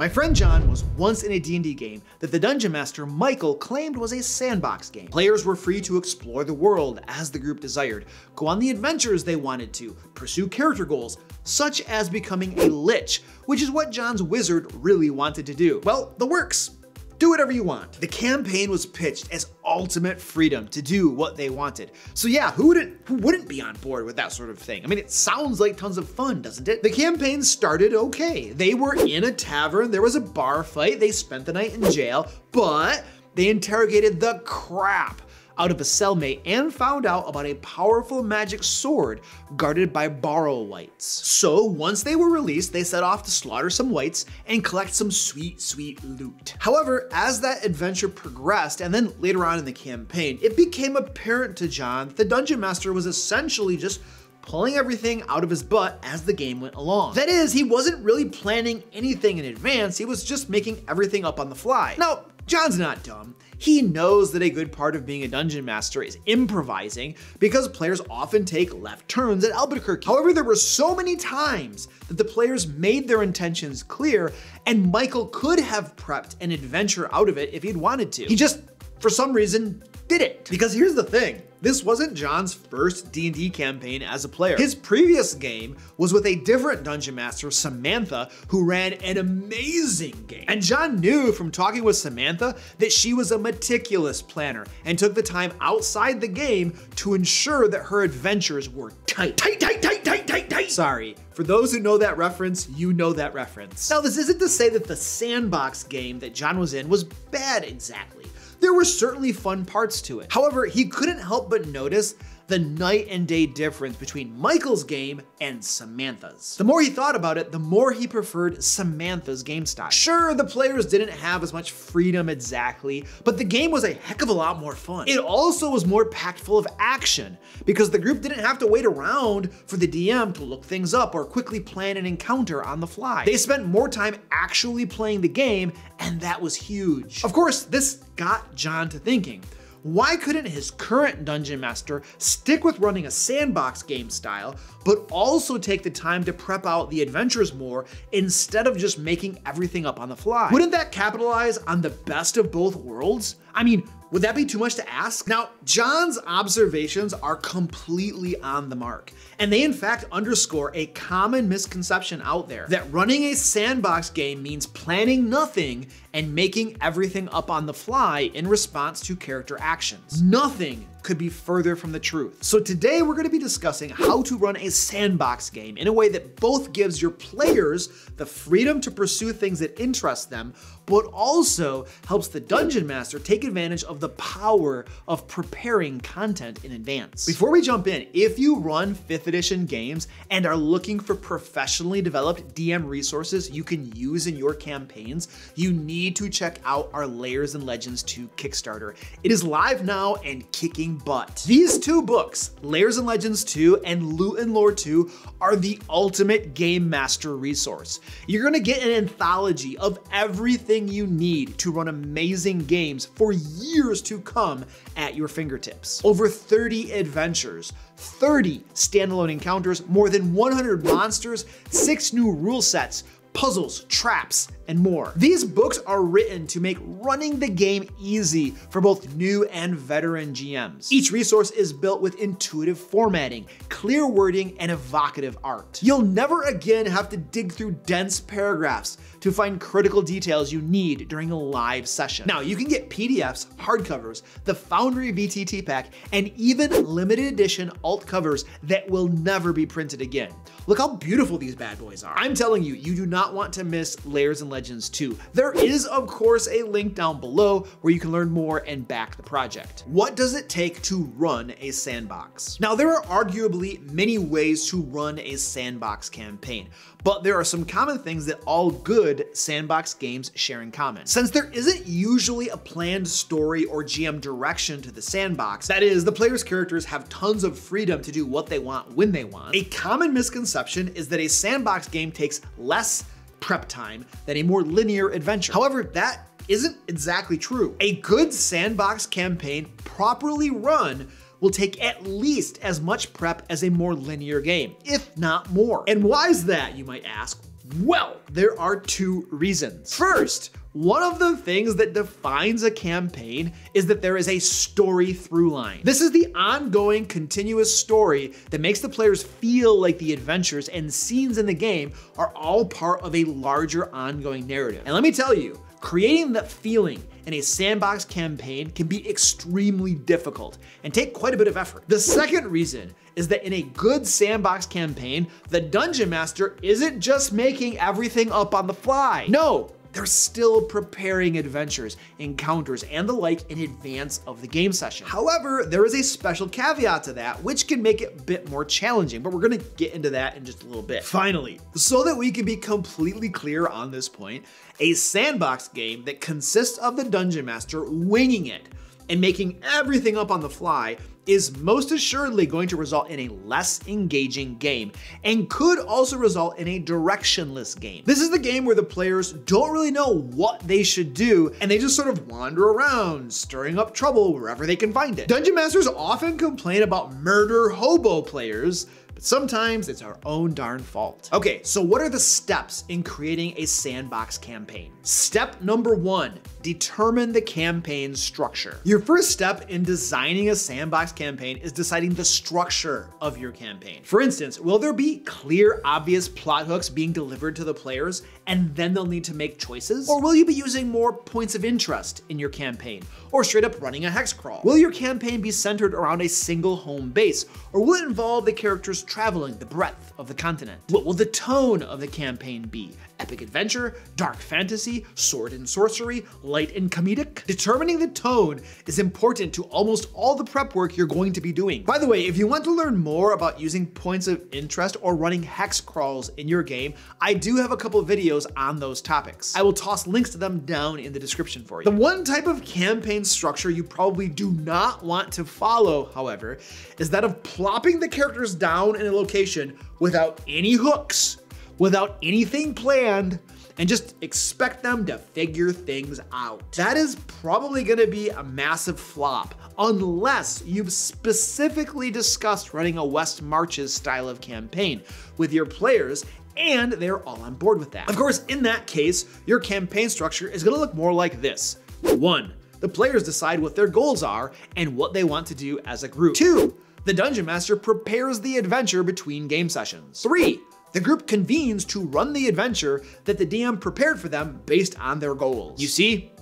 My friend John was once in a D&D game that the Dungeon Master Michael claimed was a sandbox game. Players were free to explore the world as the group desired, go on the adventures they wanted to, pursue character goals, such as becoming a lich, which is what John's wizard really wanted to do. Well, the works. Do whatever you want. The campaign was pitched as ultimate freedom to do what they wanted. So yeah, who wouldn't be on board with that sort of thing? I mean, it sounds like tons of fun, doesn't it? The campaign started okay. They were in a tavern, there was a bar fight, they spent the night in jail, but they interrogated the crap out of a cellmate and found out about a powerful magic sword guarded by Borrow Whites. So once they were released, they set off to slaughter some whites and collect some sweet, sweet loot. However, as that adventure progressed and then later on in the campaign, it became apparent to John that the Dungeon Master was essentially just pulling everything out of his butt as the game went along. That is, he wasn't really planning anything in advance, he was just making everything up on the fly. Now, John's not dumb. He knows that a good part of being a Dungeon Master is improvising because players often take left turns at Albuquerque. However, there were so many times that the players made their intentions clear and Michael could have prepped an adventure out of it if he'd wanted to. He just, for some reason, did it. Because here's the thing, this wasn't John's first D&D campaign as a player. His previous game was with a different Dungeon Master, Samantha, who ran an amazing game. And John knew from talking with Samantha that she was a meticulous planner and took the time outside the game to ensure that her adventures were tight. Tight, tight, tight, tight, tight, tight. Sorry, for those who know that reference, you know that reference. Now, this isn't to say that the sandbox game that John was in was bad exactly. There were certainly fun parts to it. However, he couldn't help but notice the night and day difference between Michael's game and Samantha's. The more he thought about it, the more he preferred Samantha's game style. Sure, the players didn't have as much freedom exactly, but the game was a heck of a lot more fun. It also was more packed full of action because the group didn't have to wait around for the DM to look things up or quickly plan an encounter on the fly. They spent more time actually playing the game, and that was huge. Of course, this got John to thinking, why couldn't his current Dungeon Master stick with running a sandbox game style, but also take the time to prep out the adventures more instead of just making everything up on the fly? Wouldn't that capitalize on the best of both worlds? I mean, would that be too much to ask? Now, John's observations are completely on the mark, and they in fact underscore a common misconception out there that running a sandbox game means planning nothing and making everything up on the fly in response to character actions. Nothing could be further from the truth. So today we're going to be discussing how to run a sandbox game in a way that both gives your players the freedom to pursue things that interest them, but also helps the Dungeon Master take advantage of the power of preparing content in advance. Before we jump in, if you run 5th edition games and are looking for professionally developed DM resources you can use in your campaigns, you need to check out our Lairs & Legends 2 Kickstarter. It is live now and kicking butt. These two books, Lairs & Legends 2 and Loot and Lore 2, are the ultimate game master resource. You're gonna get an anthology of everything you need to run amazing games for years to come at your fingertips. Over 30 adventures, 30 standalone encounters, more than 100 monsters, 6 new rule sets, puzzles, traps, and more. These books are written to make running the game easy for both new and veteran GMs. Each resource is built with intuitive formatting, clear wording, and evocative art. You'll never again have to dig through dense paragraphs to find critical details you need during a live session. Now, you can get PDFs, hardcovers, the Foundry VTT pack, and even limited edition alt covers that will never be printed again. Look how beautiful these bad boys are. I'm telling you, you do not want to miss Lairs & Legends 2. There is, of course, a link down below where you can learn more and back the project. What does it take to run a sandbox? Now, there are arguably many ways to run a sandbox campaign, but there are some common things that all good sandbox games share in common. Since there isn't usually a planned story or GM direction to the sandbox, that is, the player's characters have tons of freedom to do what they want when they want, a common misconception is that a sandbox game takes less prep time than a more linear adventure. However, that isn't exactly true. A good sandbox campaign properly run will take at least as much prep as a more linear game, if not more. And why is that, you might ask? Well, there are two reasons. First, one of the things that defines a campaign is that there is a story through line. This is the ongoing, continuous story that makes the players feel like the adventures and scenes in the game are all part of a larger ongoing narrative. And let me tell you, creating that feeling in a sandbox campaign can be extremely difficult and take quite a bit of effort. The second reason is that in a good sandbox campaign, the dungeon master isn't just making everything up on the fly. No, they're still preparing adventures, encounters, and the like in advance of the game session. However, there is a special caveat to that, which can make it a bit more challenging, but we're gonna get into that in just a little bit. Finally, so that we can be completely clear on this point, a sandbox game that consists of the dungeon master winging it and making everything up on the fly is most assuredly going to result in a less engaging game and could also result in a directionless game. This is the game where the players don't really know what they should do and they just sort of wander around, stirring up trouble wherever they can find it. Dungeon masters often complain about murder hobo players, but sometimes it's our own darn fault. Okay, so what are the steps in creating a sandbox campaign? Step number one, determine the campaign structure. Your first step in designing a sandbox campaign is deciding the structure of your campaign. For instance, will there be clear, obvious plot hooks being delivered to the players and then they'll need to make choices? Or will you be using more points of interest in your campaign or straight up running a hex crawl? Will your campaign be centered around a single home base or will it involve the characters traveling the breadth of the continent? What will the tone of the campaign be? Epic adventure, dark fantasy, sword and sorcery, light and comedic? Determining the tone is important to almost all the prep work you're going to be doing. By the way, if you want to learn more about using points of interest or running hex crawls in your game, I do have a couple videos on those topics. I will toss links to them down in the description for you. The one type of campaign structure you probably do not want to follow, however, is that of plopping the characters down in a location without any hooks, without anything planned, and just expect them to figure things out. That is probably gonna be a massive flop unless you've specifically discussed running a West Marches style of campaign with your players and they're all on board with that. Of course, in that case, your campaign structure is gonna look more like this. 1, the players decide what their goals are and what they want to do as a group. 2, the dungeon master prepares the adventure between game sessions. 3, the group convenes to run the adventure that the DM prepared for them based on their goals. You see,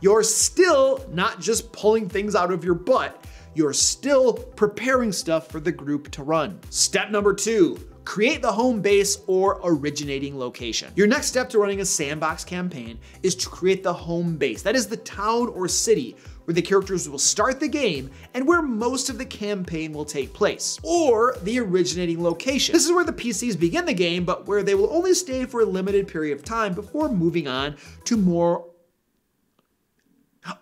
you're still not just pulling things out of your butt, you're still preparing stuff for the group to run. Step number 2, create the home base or originating location. Your next step to running a sandbox campaign is to create the home base. That is the town or city where the characters will start the game and where most of the campaign will take place, or the originating location. This is where the PCs begin the game, but where they will only stay for a limited period of time before moving on to more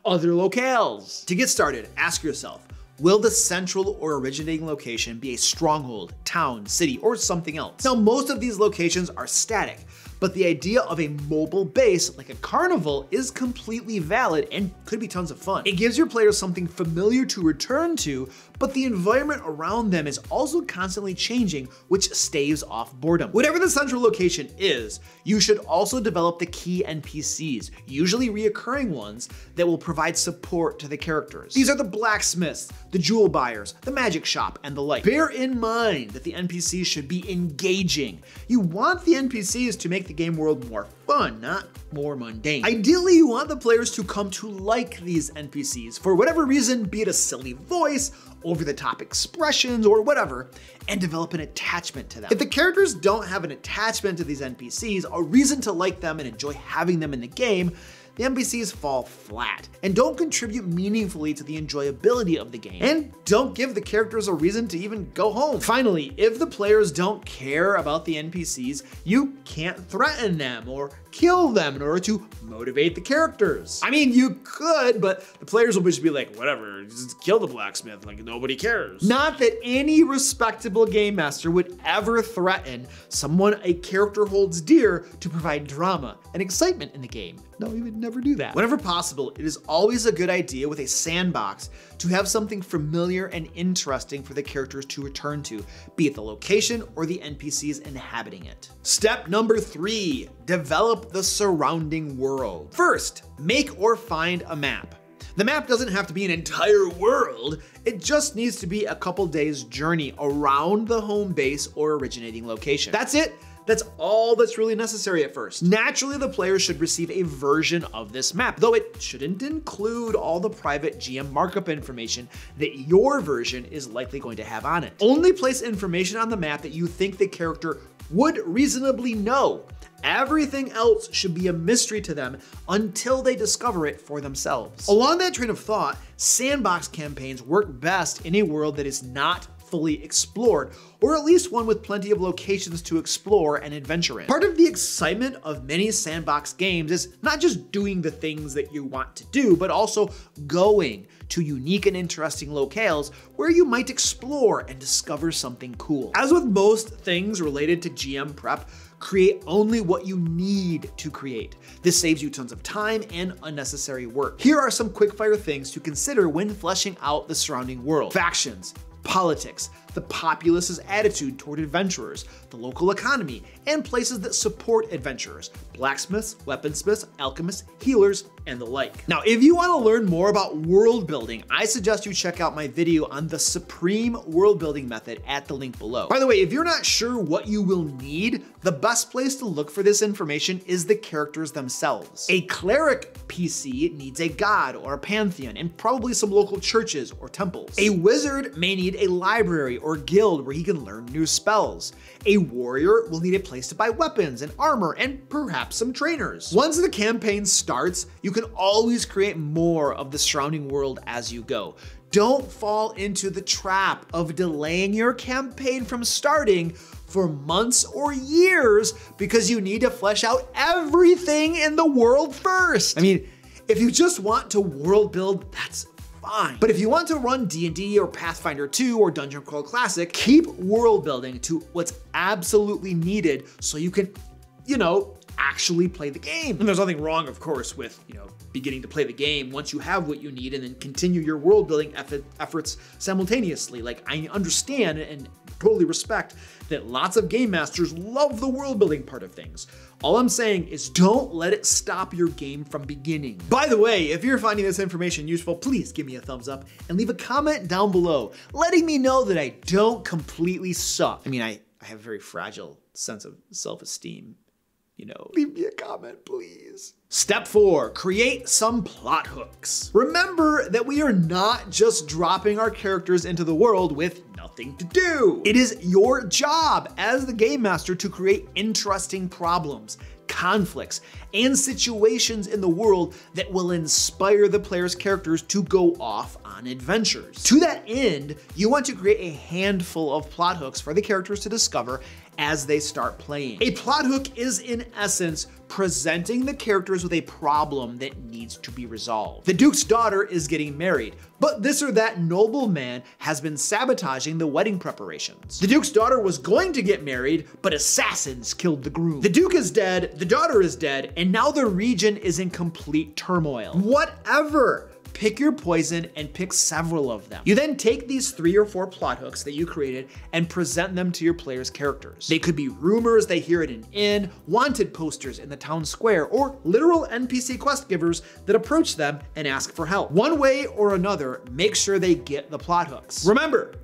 other locales. To get started, ask yourself, will the central or originating location be a stronghold, town, city, or something else? Now, most of these locations are static, but the idea of a mobile base, like a carnival, is completely valid and could be tons of fun. It gives your players something familiar to return to, but the environment around them is also constantly changing, which staves off boredom. Whatever the central location is, you should also develop the key NPCs, usually reoccurring ones, that will provide support to the characters. These are the blacksmiths, the jewel buyers, the magic shop, and the like. Bear in mind that the NPCs should be engaging. You want the NPCs to make the game world more fun, not more mundane. Ideally, you want the players to come to like these NPCs for whatever reason, be it a silly voice, over-the-top expressions, or whatever, and develop an attachment to them. If the characters don't have an attachment to these NPCs, a reason to like them and enjoy having them in the game, the NPCs fall flat and don't contribute meaningfully to the enjoyability of the game and don't give the characters a reason to even go home. Finally, if the players don't care about the NPCs, you can't threaten them or kill them in order to motivate the characters. I mean, you could, but the players will just be like, whatever, just kill the blacksmith, like nobody cares. Not that any respectable game master would ever threaten someone a character holds dear to provide drama and excitement in the game. No, we would never do that. Whenever possible, it is always a good idea with a sandbox to have something familiar and interesting for the characters to return to, be it the location or the NPCs inhabiting it. Step number 3, develop the surrounding world. First, make or find a map. The map doesn't have to be an entire world, it just needs to be a couple days' journey around the home base or originating location. That's it. That's all that's really necessary at first. Naturally, the player should receive a version of this map, though it shouldn't include all the private GM markup information that your version is likely going to have on it. Only place information on the map that you think the character would reasonably know. Everything else should be a mystery to them until they discover it for themselves. Along that train of thought, sandbox campaigns work best in a world that is not fully explored, or at least one with plenty of locations to explore and adventure in. Part of the excitement of many sandbox games is not just doing the things that you want to do, but also going to unique and interesting locales where you might explore and discover something cool. As with most things related to GM prep, create only what you need to create. This saves you tons of time and unnecessary work. Here are some quickfire things to consider when fleshing out the surrounding world. Factions, politics, the populace's attitude toward adventurers, the local economy, and places that support adventurers, blacksmiths, weaponsmiths, alchemists, healers, and the like. Now, if you want to learn more about world building, I suggest you check out my video on the supreme world building method at the link below. By the way, if you're not sure what you will need, the best place to look for this information is the characters themselves. A cleric PC needs a god or a pantheon and probably some local churches or temples. A wizard may need a library or guild where he can learn new spells. A warrior will need a place to buy weapons and armor and perhaps some trainers. Once the campaign starts, you can always create more of the surrounding world as you go. Don't fall into the trap of delaying your campaign from starting for months or years because you need to flesh out everything in the world first. I mean, if you just want to world build, that's fine. But if you want to run D&D or Pathfinder 2 or Dungeon Crawl Classic, keep world building to what's absolutely needed so you can, you know, actually play the game. And there's nothing wrong, of course, with, you know, beginning to play the game once you have what you need and then continue your world building efforts simultaneously. Like, I understand and totally respect that lots of game masters love the world building part of things. All I'm saying is don't let it stop your game from beginning. By the way, if you're finding this information useful, please give me a thumbs up and leave a comment down below letting me know that I don't completely suck. I mean, I have a very fragile sense of self-esteem. You know, leave me a comment, please. Step 4, create some plot hooks. Remember that we are not just dropping our characters into the world with nothing to do. It is your job as the game master to create interesting problems, conflicts, and situations in the world that will inspire the player's characters to go off on adventures. To that end, you want to create a handful of plot hooks for the characters to discover as they start playing. A plot hook is, in essence, presenting the characters with a problem that needs to be resolved. The Duke's daughter is getting married, but this or that nobleman has been sabotaging the wedding preparations. The Duke's daughter was going to get married, but assassins killed the groom. The Duke is dead, the daughter is dead, and now the region is in complete turmoil. Whatever. Pick your poison and pick several of them. You then take these 3 or 4 plot hooks that you created and present them to your players' characters. They could be rumors they hear at an inn, wanted posters in the town square, or literal NPC quest givers that approach them and ask for help. One way or another, make sure they get the plot hooks. Remember,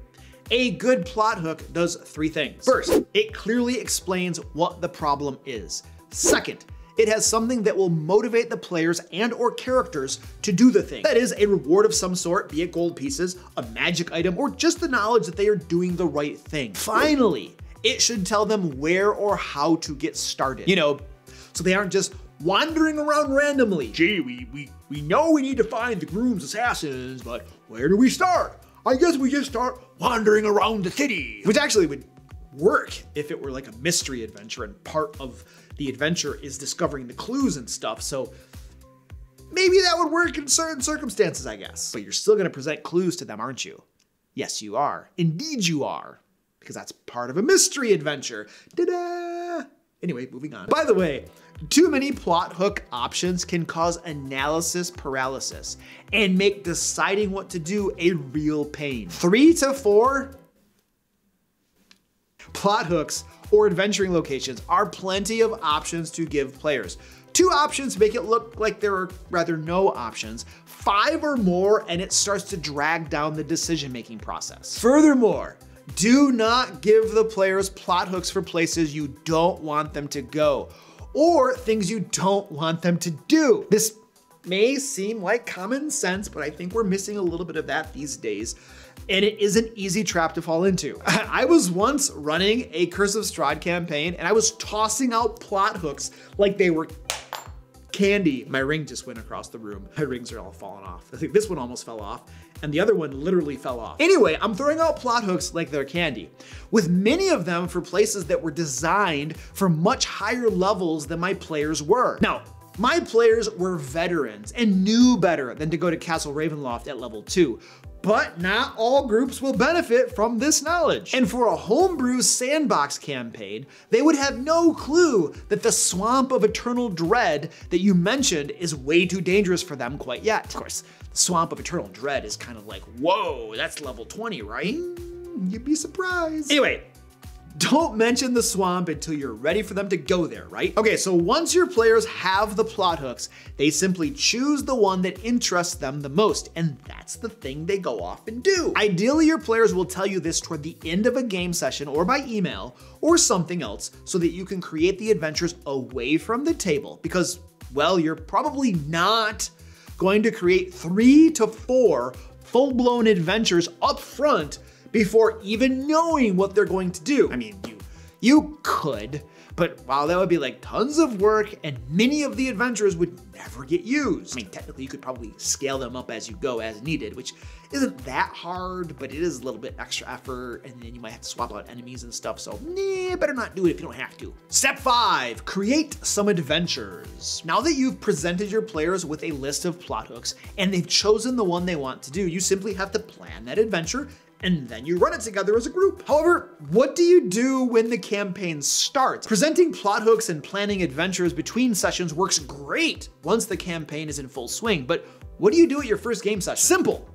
a good plot hook does 3 things. First, it clearly explains what the problem is. Second, it has something that will motivate the players and or characters to do the thing. That is a reward of some sort, be it gold pieces, a magic item, or just the knowledge that they are doing the right thing. Finally, it should tell them where or how to get started. You know, so they aren't just wandering around randomly. Gee, we know we need to find the groom's assassins, but where do we start? I guess we just start wandering around the city. Which actually would work if it were like a mystery adventure, and part of the adventure is discovering the clues and stuff. So maybe that would work in certain circumstances, I guess. But you're still gonna present clues to them, aren't you? Yes, you are. Indeed you are. Because that's part of a mystery adventure. Ta-da! Anyway, moving on. By the way, too many plot hook options can cause analysis paralysis and make deciding what to do a real pain. 3 to 4 plot hooks or adventuring locations are plenty of options to give players. 2 options make it look like there are rather no options. 5 or more, and it starts to drag down the decision-making process. Furthermore, do not give the players plot hooks for places you don't want them to go or things you don't want them to do. This may seem like common sense, but I think we're missing a little bit of that these days, and it is an easy trap to fall into. I was once running a Curse of Strahd campaign, and I was tossing out plot hooks like they were candy. My ring just went across the room. My rings are all falling off. I think this one almost fell off, and the other one literally fell off. Anyway, I'm throwing out plot hooks like they're candy, with many of them for places that were designed for much higher levels than my players were. Now, my players were veterans and knew better than to go to Castle Ravenloft at level 2, but not all groups will benefit from this knowledge. And for a homebrew sandbox campaign, they would have no clue that the swamp of eternal dread that you mentioned is way too dangerous for them quite yet. Of course, the swamp of eternal dread is kind of like, whoa, that's level 20, right? You'd be surprised. Anyway, don't mention the swamp until you're ready for them to go there, right? Okay, so once your players have the plot hooks, they simply choose the one that interests them the most, and that's the thing they go off and do. Ideally, your players will tell you this toward the end of a game session or by email or something else so that you can create the adventures away from the table because, well, you're probably not going to create 3 to 4 full-blown adventures up front before even knowing what they're going to do. I mean, you could, but wow, that would be like tons of work, and many of the adventures would never get used. I mean, technically you could probably scale them up as you go as needed, which isn't that hard, but it is a little bit extra effort, and then you might have to swap out enemies and stuff, so better not do it if you don't have to. Step 5, create some adventures. Now that you've presented your players with a list of plot hooks and they've chosen the one they want to do, you simply have to plan that adventure and then you run it together as a group. However, what do you do when the campaign starts? Presenting plot hooks and planning adventures between sessions works great once the campaign is in full swing, but what do you do at your first game session? Simple.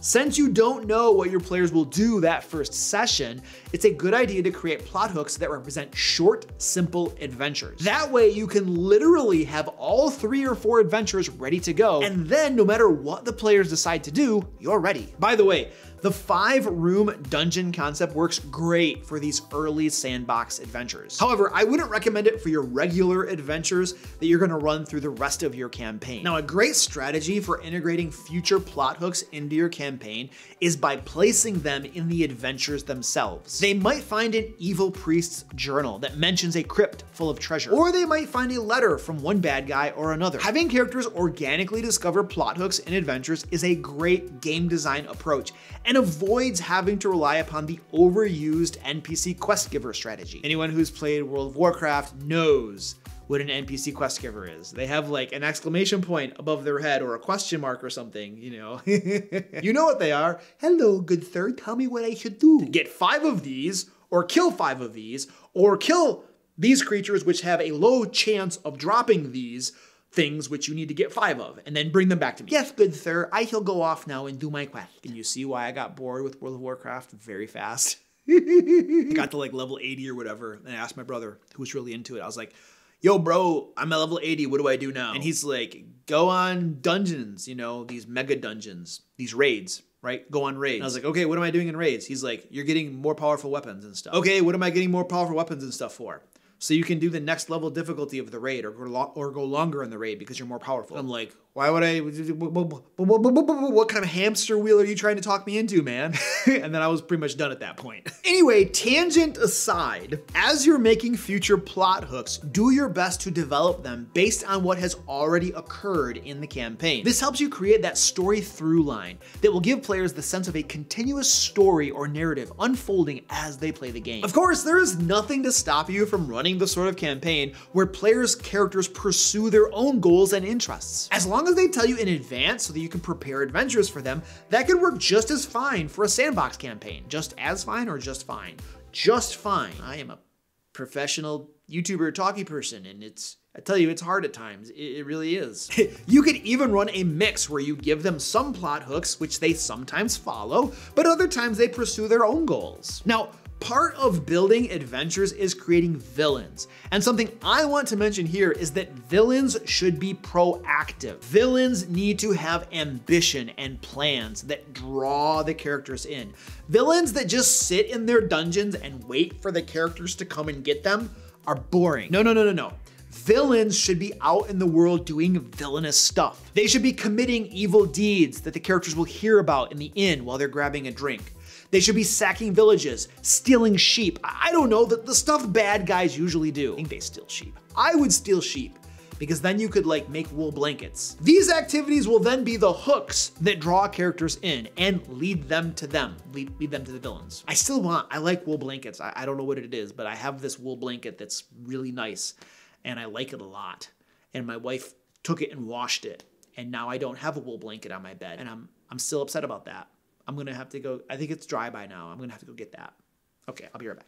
Since you don't know what your players will do that first session, it's a good idea to create plot hooks that represent short, simple adventures. That way you can literally have all 3 or 4 adventures ready to go, and then no matter what the players decide to do, you're ready. By the way, the 5-room dungeon concept works great for these early sandbox adventures. However, I wouldn't recommend it for your regular adventures that you're gonna run through the rest of your campaign. Now, a great strategy for integrating future plot hooks into your campaign is by placing them in the adventures themselves. They might find an evil priest's journal that mentions a crypt full of treasure, or they might find a letter from one bad guy or another. Having characters organically discover plot hooks in adventures is a great game design approach, and avoids having to rely upon the overused NPC quest giver strategy. Anyone who's played World of Warcraft knows what an NPC quest giver is. They have like an exclamation point above their head or a question mark or something, you know. You know what they are. Hello, good sir, tell me what I should do. Get 5 of these, or kill 5 of these, or kill these creatures which have a low chance of dropping these things which you need to get 5 of, and then bring them back to me. Yes, good sir, I shall go off now and do my quest. And you see why I got bored with World of Warcraft very fast? I got to like level 80 or whatever, and I asked my brother, who was really into it. I was like, yo bro, I'm at level 80, what do I do now? And he's like, go on dungeons, you know, these mega dungeons, these raids, right? Go on raids. And I was like, okay, what am I doing in raids? He's like, you're getting more powerful weapons and stuff. Okay, what am I getting more powerful weapons and stuff for? So you can do the next level difficulty of the raid, or go longer in the raid because you're more powerful. I'm like, why would I? What kind of hamster wheel are you trying to talk me into, man? And then I was pretty much done at that point. Anyway, tangent aside, as you're making future plot hooks, do your best to develop them based on what has already occurred in the campaign. This helps you create that story through line that will give players the sense of a continuous story or narrative unfolding as they play the game. Of course, there is nothing to stop you from running the sort of campaign where players' characters pursue their own goals and interests. As long as they tell you in advance so that you can prepare adventures for them, that could work just as fine for a sandbox campaign. Just as fine or just fine? Just fine. I am a professional YouTuber talkie person, and I tell you, it's hard at times. It really is. You could even run a mix where you give them some plot hooks, which they sometimes follow, but other times they pursue their own goals. Now, part of building adventures is creating villains. And something I want to mention here is that villains should be proactive. Villains need to have ambition and plans that draw the characters in. Villains that just sit in their dungeons and wait for the characters to come and get them are boring. No. Villains should be out in the world doing villainous stuff. They should be committing evil deeds that the characters will hear about in the inn while they're grabbing a drink. They should be sacking villages, stealing sheep. I don't know, the stuff bad guys usually do. I think they steal sheep. I would steal sheep, because then you could like make wool blankets. These activities will then be the hooks that draw characters in and lead them to them, lead them to the villains. I like wool blankets. I don't know what it is, but I have this wool blanket that's really nice and I like it a lot. And my wife took it and washed it. And now I don't have a wool blanket on my bed and I'm still upset about that. I'm gonna have to go, I think it's dry by now. I'm gonna have to go get that. Okay, I'll be right back.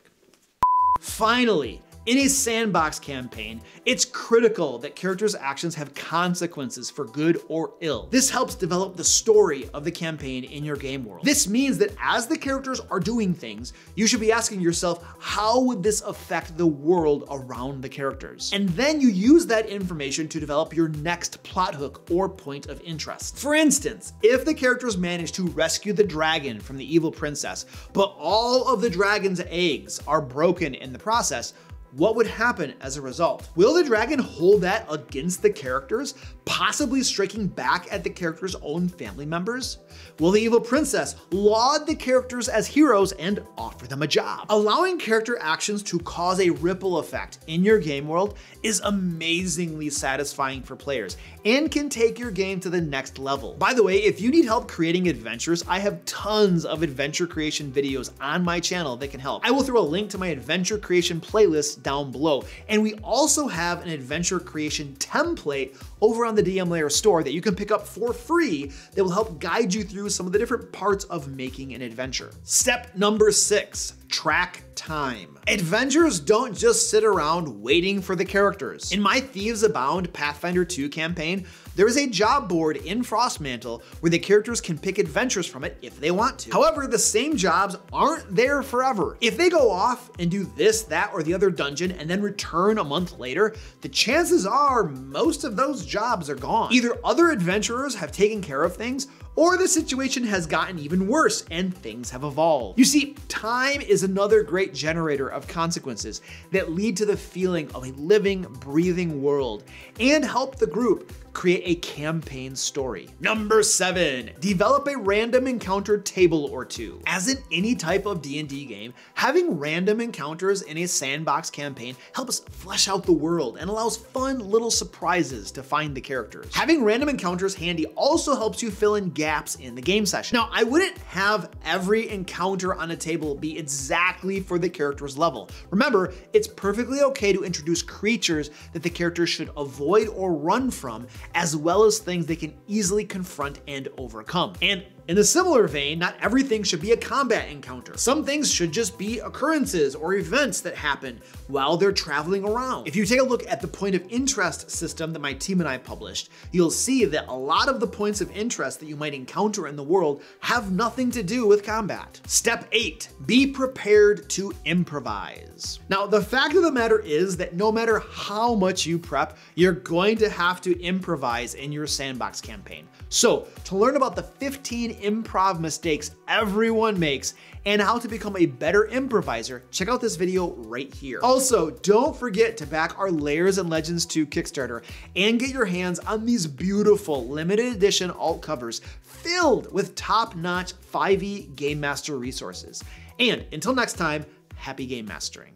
Finally, in a sandbox campaign, it's critical that characters' actions have consequences for good or ill. This helps develop the story of the campaign in your game world. This means that as the characters are doing things, you should be asking yourself, how would this affect the world around the characters? And then you use that information to develop your next plot hook or point of interest. For instance, if the characters manage to rescue the dragon from the evil princess, but all of the dragon's eggs are broken in the process, what would happen as a result? Will the dragon hold that against the characters, possibly striking back at the characters' own family members? Will the evil princess laud the characters as heroes and offer them a job? Allowing character actions to cause a ripple effect in your game world is amazingly satisfying for players and can take your game to the next level. By the way, if you need help creating adventures, I have tons of adventure creation videos on my channel that can help. I will throw a link to my adventure creation playlist down below. And we also have an adventure creation template over on the DM Lair store that you can pick up for free that will help guide you through some of the different parts of making an adventure. Step number 6, track time. Adventures don't just sit around waiting for the characters. In my Thieves Abound Pathfinder 2 campaign, there is a job board in Frostmantle where the characters can pick adventures from it if they want to. However, the same jobs aren't there forever. If they go off and do this, that, or the other dungeon and then return a month later, the chances are most of those jobs are gone. Either other adventurers have taken care of things, or the situation has gotten even worse and things have evolved. You see, time is another great generator of consequences that lead to the feeling of a living, breathing world and help the group create a campaign story. Number 7, develop a random encounter table or two. As in any type of D&D game, having random encounters in a sandbox campaign helps flesh out the world and allows fun little surprises to find the characters. Having random encounters handy also helps you fill in gaps in the game session. Now, I wouldn't have every encounter on a table be exactly for the character's level. Remember, it's perfectly okay to introduce creatures that the character should avoid or run from, as well as things they can easily confront and overcome. And in a similar vein, not everything should be a combat encounter. Some things should just be occurrences or events that happen while they're traveling around. If you take a look at the point of interest system that my team and I published, you'll see that a lot of the points of interest that you might encounter in the world have nothing to do with combat. Step 8, be prepared to improvise. Now, the fact of the matter is that no matter how much you prep, you're going to have to improvise in your sandbox campaign. So to learn about the 15 improv mistakes everyone makes and how to become a better improviser, check out this video right here. Also, don't forget to back our Lairs & Legends 2 Kickstarter and get your hands on these beautiful limited edition alt covers filled with top-notch 5e Game Master resources. And until next time, happy game mastering.